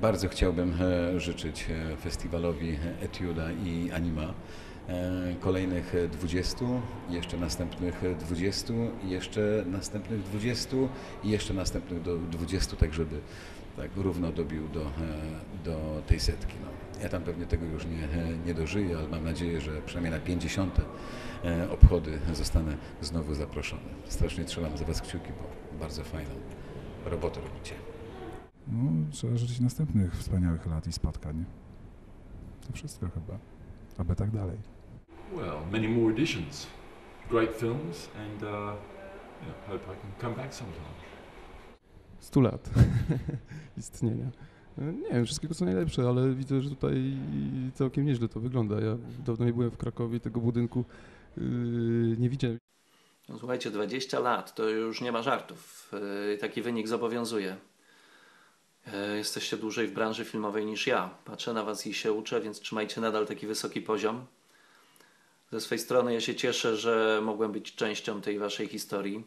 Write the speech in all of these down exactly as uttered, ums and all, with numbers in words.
Bardzo chciałbym życzyć festiwalowi Etiuda i Anima kolejnych dwudziestu, jeszcze następnych dwudziestu, jeszcze następnych dwudziestu i jeszcze następnych do dwudziestu, tak żeby tak równo dobił do, do tej setki. No, ja tam pewnie tego już nie, nie dożyję, ale mam nadzieję, że przynajmniej na pięćdziesiąte obchody zostanę znowu zaproszony. Strasznie trzymam za Was kciuki, bo bardzo fajną robotę robicie. No, trzeba życzyć następnych wspaniałych lat i spotkań. To wszystko chyba. Aby tak dalej. Well, many more editions, great films, and uh, yeah, hope I can come back sometime. Stu lat istnienia. Nie wiem, wszystkiego co najlepsze, ale widzę, że tutaj całkiem nieźle to wygląda. Ja dawno nie byłem w Krakowie, tego budynku yy, nie widziałem. No, słuchajcie, dwadzieścia lat to już nie ma żartów. Yy, taki wynik zobowiązuje. Jesteście dłużej w branży filmowej niż ja. Patrzę na Was i się uczę, więc trzymajcie nadal taki wysoki poziom. Ze swej strony ja się cieszę, że mogłem być częścią tej Waszej historii.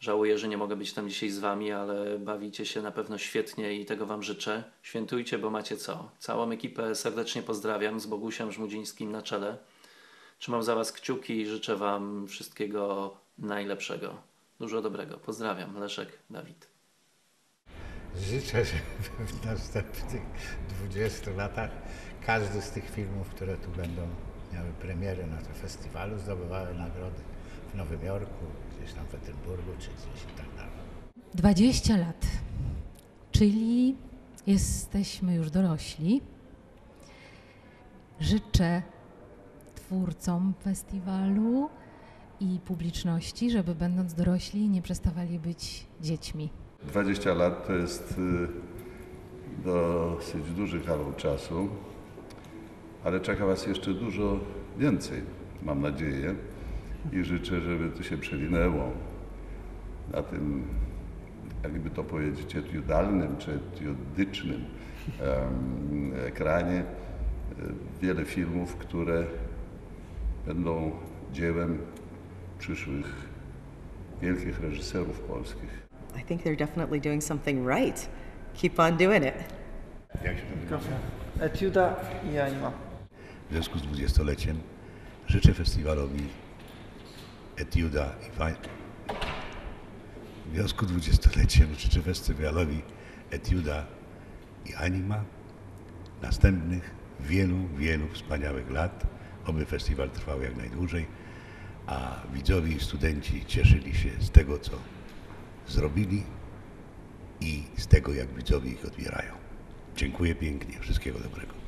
Żałuję, że nie mogę być tam dzisiaj z Wami, ale bawicie się na pewno świetnie i tego Wam życzę. Świętujcie, bo macie co. Całą ekipę serdecznie pozdrawiam, z Bogusiem Żmudzińskim na czele. Trzymam za Was kciuki i życzę Wam wszystkiego najlepszego. Dużo dobrego. Pozdrawiam. Leszek Dawid. Życzę, żeby w następnych dwudziestu latach każdy z tych filmów, które tu będą miały premierę na tym festiwalu, zdobywały nagrody w Nowym Jorku, gdzieś tam w Edynburgu, czy gdzieś i tak dalej. dwadzieścia lat, czyli jesteśmy już dorośli. Życzę twórcom festiwalu i publiczności, żeby będąc dorośli nie przestawali być dziećmi. dwadzieścia lat to jest dosyć duży kawał czasu, ale czeka Was jeszcze dużo więcej, mam nadzieję, i życzę, żeby to się przewinęło na tym, jakby to powiedzieć, etiudalnym czy etiudycznym ekranie wiele filmów, które będą dziełem przyszłych wielkich reżyserów polskich. I think they're definitely doing something right. Keep on doing it. Etiuda i Anima. W związku z dwudziestoleciem życzę festiwalowi Etiuda i W związku z dwudziestoleciem życzę festiwalowi Etiuda i Anima następnych wielu, wielu wspaniałych lat, oby festiwal trwał jak najdłużej, a widzowie i studenci cieszyli się z tego, co zrobili i z tego, jak widzowie ich odbierają. Dziękuję pięknie. Wszystkiego dobrego.